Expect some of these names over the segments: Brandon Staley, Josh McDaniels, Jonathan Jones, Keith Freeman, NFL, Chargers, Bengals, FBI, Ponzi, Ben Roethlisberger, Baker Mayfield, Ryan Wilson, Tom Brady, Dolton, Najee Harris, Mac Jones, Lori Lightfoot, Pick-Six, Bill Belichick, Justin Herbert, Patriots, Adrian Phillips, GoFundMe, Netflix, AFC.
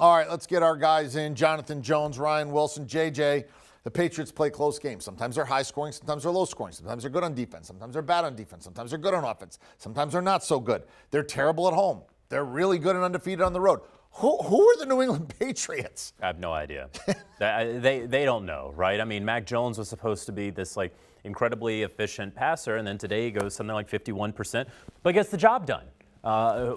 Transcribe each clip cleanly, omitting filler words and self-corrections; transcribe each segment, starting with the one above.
All right, let's get our guys in. Jonathan Jones, Ryan Wilson, JJ. The Patriots play close games. Sometimes they're high scoring, sometimes they're low scoring. Sometimes they're good on defense, sometimes they're bad on defense. Sometimes they're good on offense, sometimes they're not so good. They're terrible at home. They're really good and undefeated on the road. Who are the New England Patriots? I have no idea. they don't know, right? I mean, Mac Jones was supposed to be this, like, incredibly efficient passer, and then today he goes something like 51%, but gets the job done.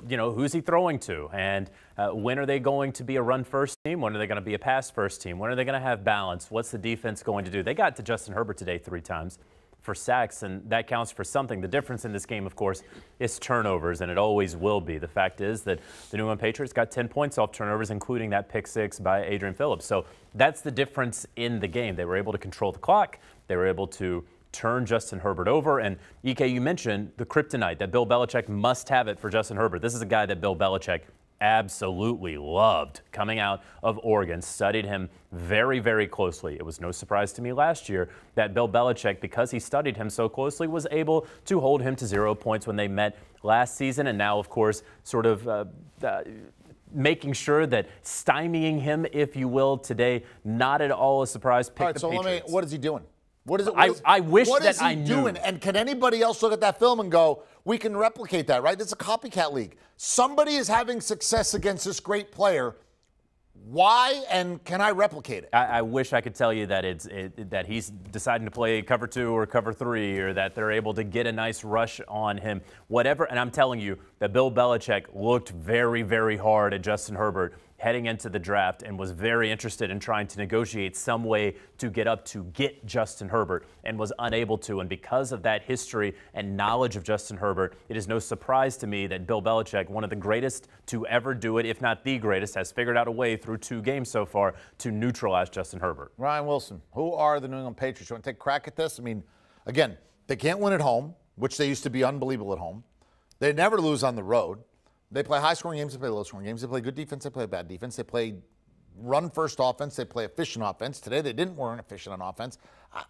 You know, who's he throwing to? And when are they going to be a run-first team? When are they going to be a pass-first team? When are they going to have balance? What's the defense going to do? They got to Justin Herbert today 3 times for sacks, and that counts for something. The difference in this game, of course, is turnovers, and it always will be. The fact is that the New England Patriots got 10 points off turnovers, including that pick-6 by Adrian Phillips. So that's the difference in the game. They were able to control the clock. They were able to turn Justin Herbert over. And EK, you mentioned the kryptonite that Bill Belichick must have it for Justin Herbert. This is a guy that Bill Belichick absolutely loved coming out of Oregon, studied him very, very closely. It was no surprise to me last year that Bill Belichick, because he studied him so closely, was able to hold him to 0 points when they met last season. And now, of course, sort of making sure that stymieing him, if you will, today, not at all a surprise pick. All right, so let me, what is he doing? What is it? I wish that I knew. What is he doing? And can anybody else look at that film and go, we can replicate that, right? This is a copycat league. Somebody is having success against this great player. Why, and can I replicate it? I wish I could tell you that that he's deciding to play cover 2 or cover 3, or that they're able to get a nice rush on him, whatever. And I'm telling you that Bill Belichick looked very, very hard at Justin Herbert heading into the draft and was very interested in trying to negotiate some way to get up to get Justin Herbert and was unable to. And because of that history and knowledge of Justin Herbert, it is no surprise to me that Bill Belichick, one of the greatest to ever do it, if not the greatest, has figured out a way through 2 games so far to neutralize Justin Herbert. Ryan Wilson, who are the New England Patriots? You want to take a crack at this? I mean, again, they can't win at home, which they used to be unbelievable at home. They never lose on the road. They play high-scoring games, they play low-scoring games, they play good defense, they play bad defense, they play run-first offense, they play efficient offense. Today they weren't efficient on offense.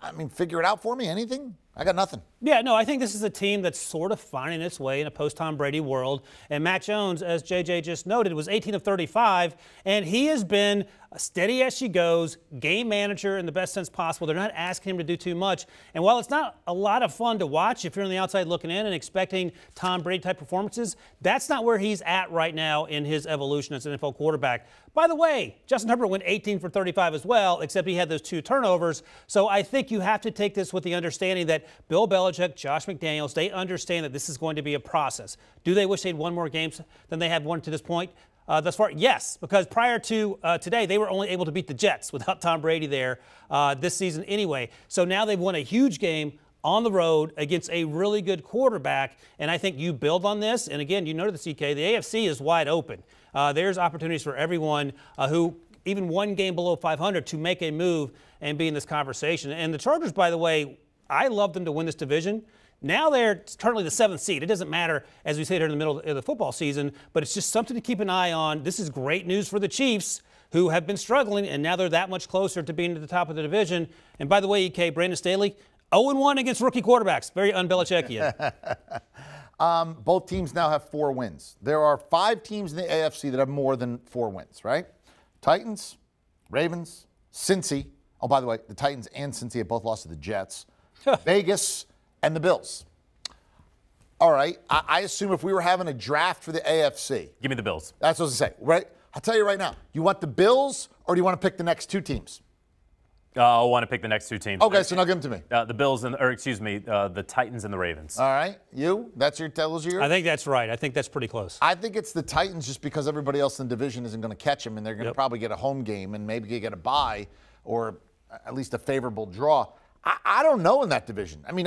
I mean, figure it out for me, anything? I got nothing. Yeah, no, I think this is a team that's sort of finding its way in a post-Tom Brady world. And Mac Jones, as JJ just noted, was 18 of 35, and he has been steady as she goes, game manager in the best sense possible. They're not asking him to do too much. And while it's not a lot of fun to watch if you're on the outside looking in and expecting Tom Brady-type performances, that's not where he's at right now in his evolution as an NFL quarterback. By the way, Justin Herbert went 18 for 35 as well, except he had those 2 turnovers. So I think you have to take this with the understanding that Bill Belichick, Josh McDaniels, they understand that this is going to be a process. Do they wish they'd won more games than they have won to this point? Thus far, yes, because prior to today, they were only able to beat the Jets without Tom Brady there this season anyway. So now they've won a huge game on the road against a really good quarterback, and I think you build on this. And again, you noted the CK, the AFC is wide open. There's opportunities for everyone who even 1 game below 500 to make a move and be in this conversation. And the Chargers, by the way, I love them to win this division. Now they're currently the 7th seed. It doesn't matter as we sit here in the middle of the football season, but it's just something to keep an eye on. This is great news for the Chiefs, who have been struggling, and now they're that much closer to being at the top of the division. And by the way, EK, Brandon Staley, 0-1 against rookie quarterbacks. Very un-Belichickian. Both teams now have 4 wins. There are 5 teams in the AFC that have more than 4 wins, right? Titans, Ravens, Cincy. Oh, by the way, the Titans and Cincy have both lost to the Jets. Vegas, and the Bills. All right, I assume if we were having a draft for the AFC. Give me the Bills. That's what I was going to say, right? I'll tell you right now, you want the Bills or do you want to pick the next 2 teams? I want to pick the next 2 teams. Okay, so now give them to me. The Bills and, or excuse me, the Titans and the Ravens. All right, you? That's your tells you? I think that's right. I think that's pretty close. I think it's the Titans just because everybody else in the division isn't going to catch them, and they're going to probably get a home game and maybe get a bye or at least a favorable draw. I don't know in that division. I mean,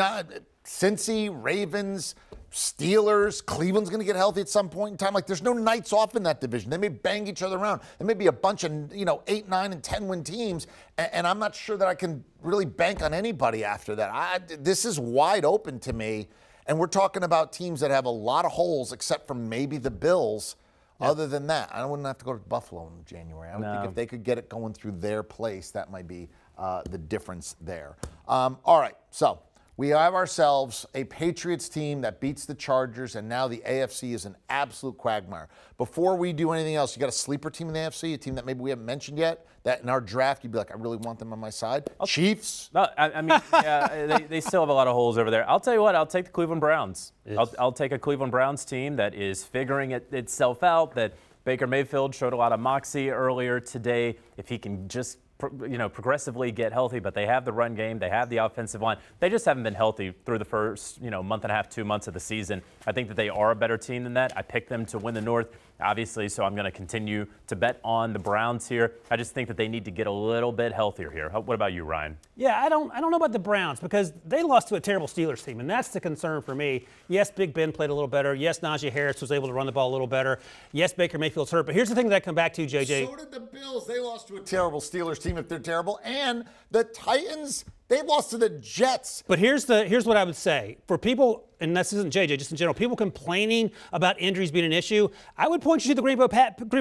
Cincy, Ravens, Steelers, Cleveland's going to get healthy at some point in time. Like, there's no nights off in that division. They may bang each other around. There may be a bunch of, you know, 8, 9, and 10-win teams, and I'm not sure that I can really bank on anybody after that. This is wide open to me, and we're talking about teams that have a lot of holes except for maybe the Bills. Yep. Other than that, I wouldn't have to go to Buffalo in January. I would think if they could get it going through their place, that might be the difference there. All right, so We have ourselves a Patriots team that beats the Chargers, and now the AFC is an absolute quagmire. Before we do anything else, you got a sleeper team in the AFC, a team that maybe we haven't mentioned yet, that in our draft you'd be like, I really want them on my side? Chiefs? No, I mean, yeah, they still have a lot of holes over there. I'll tell you what, I'll take the Cleveland Browns. I'll take a Cleveland Browns team that is figuring itself out, that Baker Mayfield showed a lot of moxie earlier today. If he can just progressively get healthy, but they have the run game, they have the offensive line. They just haven't been healthy through the first, month and a half, 2 months of the season. I think that they are a better team than that. I picked them to win the North, obviously, so I'm going to continue to bet on the Browns here. I just think that they need to get a little bit healthier here. What about you, Ryan? Yeah, I don't know about the Browns because they lost to a terrible Steelers team, and that's the concern for me. Yes, Big Ben played a little better. Yes, Najee Harris was able to run the ball a little better. Yes, Baker Mayfield's hurt, but here's the thing that I come back to, JJ. So did the Bills. They lost to a terrible Steelers team if they're terrible, and the Titans, they lost to the Jets. But here's what I would say. For people, and this isn't JJ, just in general, people complaining about injuries being an issue, I would point you to the Green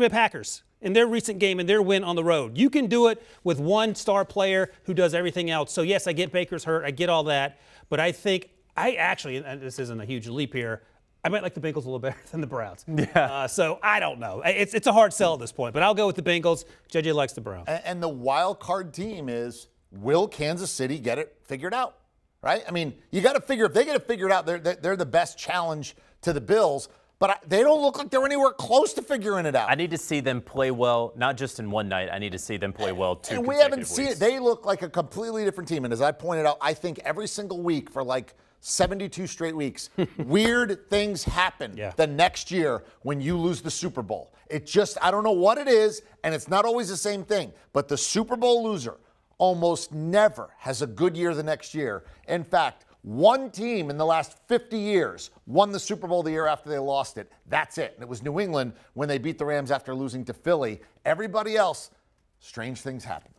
Bay Packers in their recent game and their win on the road. You can do it with one star player who does everything else. So, yes, I get Baker's hurt. I get all that. But I think and this isn't a huge leap here, I might like the Bengals a little better than the Browns. Yeah. So I don't know. It's a hard sell at this point, but I'll go with the Bengals. JJ likes the Browns. And the wild card team is, will Kansas City get it figured out? Right? I mean, you got to figure, if they get it figured out, they're the best challenge to the Bills. But they don't look like they're anywhere close to figuring it out. I need to see them play well, not just in one night. I need to see them play well two consecutive weeks. And we haven't seen it. They look like a completely different team. And as I pointed out, I think every single week for like 72 straight weeks, weird things happen the next year when you lose the Super Bowl. It just, I don't know what it is, and it's not always the same thing. But the Super Bowl loser almost never has a good year the next year. In fact, one team in the last 50 years won the Super Bowl the year after they lost it. That's it. And it was New England when they beat the Rams after losing to Philly. Everybody else, strange things happen.